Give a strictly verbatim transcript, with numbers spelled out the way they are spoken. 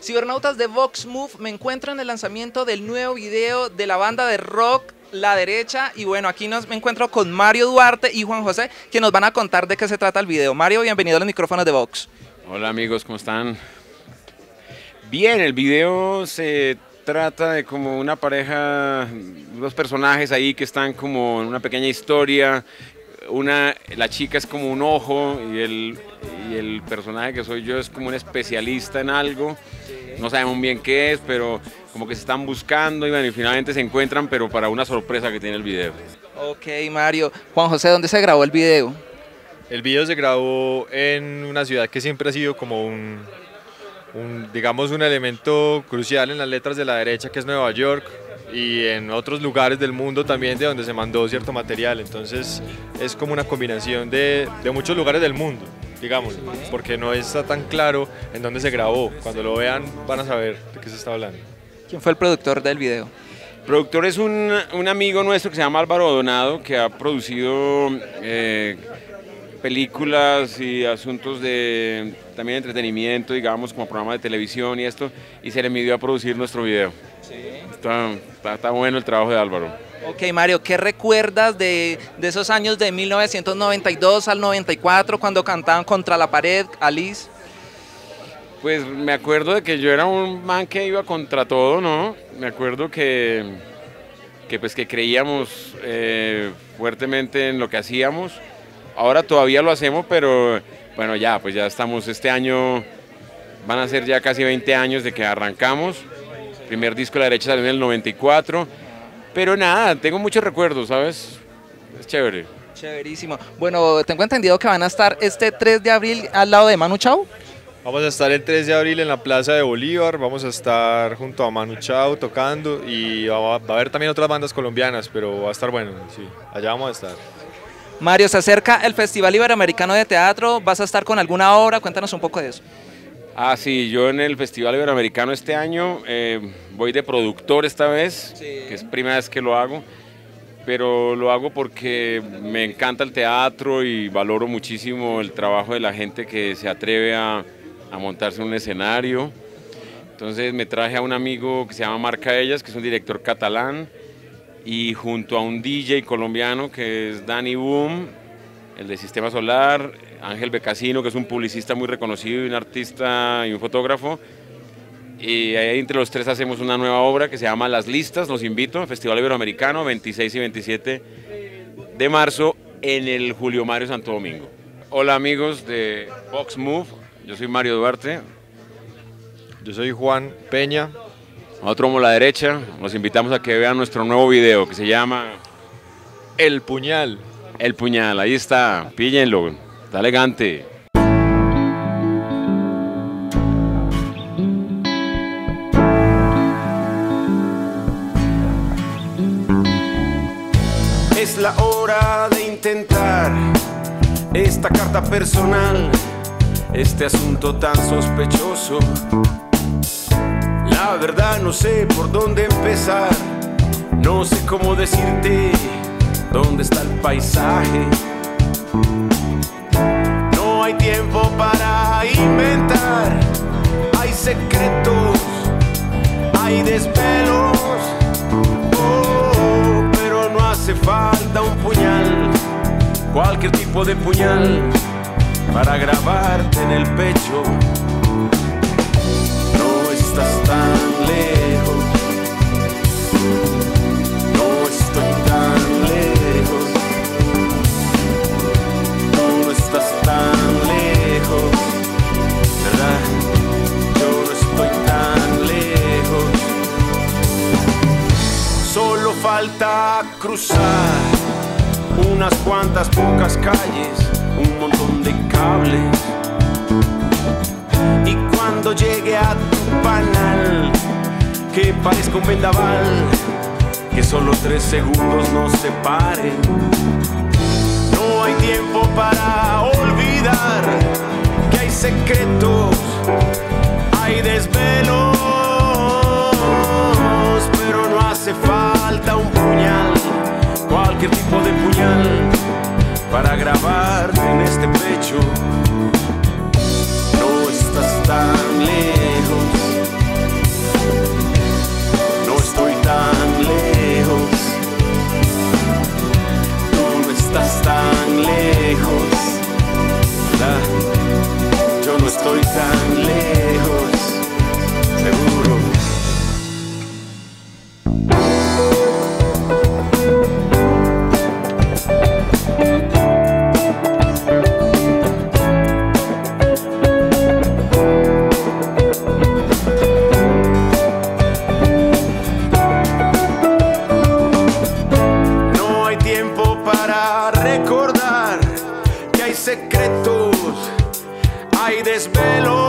Cibernautas de Vox Move, me encuentro en el lanzamiento del nuevo video de la banda de rock La Derecha, y bueno, aquí nos, me encuentro con Mario Duarte y Juan José, que nos van a contar de qué se trata el video. Mario, bienvenido a los micrófonos de Vox. Hola amigos, ¿cómo están? Bien, el video se trata de como una pareja, unos personajes ahí que están como en una pequeña historia. Una, la chica es como un ojo y el, y el personaje que soy yo es como un especialista en algo, no sabemos bien qué es, pero como que se están buscando y, bueno, y finalmente se encuentran, pero para una sorpresa que tiene el video. Ok, Mario. Juan José, ¿dónde se grabó el video? El video se grabó en una ciudad que siempre ha sido como un, un digamos, un elemento crucial en las letras de La Derecha, que es Nueva York, y en otros lugares del mundo también de donde se mandó cierto material, entonces es como una combinación de, de muchos lugares del mundo, digamos, porque no está tan claro en dónde se grabó. Cuando lo vean van a saber de qué se está hablando. ¿Quién fue el productor del video? El productor es un, un amigo nuestro que se llama Álvaro Donado, que ha producido eh, películas y asuntos de también entretenimiento, digamos, como programas de televisión y esto, y se le midió a producir nuestro video. Sí. Está, está, está bueno el trabajo de Álvaro. Ok, Mario, ¿qué recuerdas de, de esos años de mil novecientos noventa y dos al noventa y cuatro cuando cantaban Contra la Pared, Alice? Pues me acuerdo de que yo era un man que iba contra todo, ¿no? Me acuerdo que, que, pues, que creíamos eh, fuertemente en lo que hacíamos. Ahora todavía lo hacemos, pero bueno, ya, pues ya estamos, este año van a ser ya casi veinte años de que arrancamos. Primer disco La Derecha salió en el noventa y cuatro, pero nada, tengo muchos recuerdos, ¿sabes? Es chévere. Chéverísimo. Bueno, tengo entendido que van a estar este tres de abril al lado de Manu Chao. Vamos a estar el tres de abril en la Plaza de Bolívar, vamos a estar junto a Manu Chao tocando, y va a haber también otras bandas colombianas, pero va a estar bueno, sí, allá vamos a estar. Mario, se acerca el Festival Iberoamericano de Teatro, ¿vas a estar con alguna obra? Cuéntanos un poco de eso. Ah, sí, yo en el Festival Iberoamericano este año eh, voy de productor esta vez, sí, que es primera vez que lo hago, pero lo hago porque me encanta el teatro y valoro muchísimo el trabajo de la gente que se atreve a, a montarse en un escenario. Entonces me traje a un amigo que se llama Marca Bellas, que es un director catalán, y junto a un D J colombiano que es Danny Boom, el de Sistema Solar, Ángel Becasino, que es un publicista muy reconocido, y un artista y un fotógrafo, y ahí entre los tres hacemos una nueva obra que se llama Las Listas. Los invito al Festival Iberoamericano, veintiséis y veintisiete de marzo, en el Julio Mario Santo Domingo. Hola amigos de Vox Move, yo soy Mario Duarte. Yo soy Juan Peña. Nosotros somos La Derecha, los invitamos a que vean nuestro nuevo video que se llama El Puñal. El Puñal, ahí está, píllenlo, está elegante. Es la hora de intentar esta carta personal, este asunto tan sospechoso. La verdad no sé por dónde empezar, no sé cómo decirte dónde está el paisaje. No hay tiempo para inventar, hay secretos, hay desvelos, oh, pero no hace falta un puñal, cualquier tipo de puñal para grabarte en el pecho. No estás tan lejos, no estoy tan lejos, no estás tan lejos, ¿verdad? Yo no estoy tan lejos. Solo falta cruzar unas cuantas pocas calles, un montón de cables, y cuando llegue a tu panal, que parezca un vendaval, que solo tres segundos nos separen. No hay tiempo para olvidar que hay secretos, hay desvelos, pero no hace falta un puñal, cualquier tipo de puñal para grabarte en este pecho. No estás tan lejos. desvelo.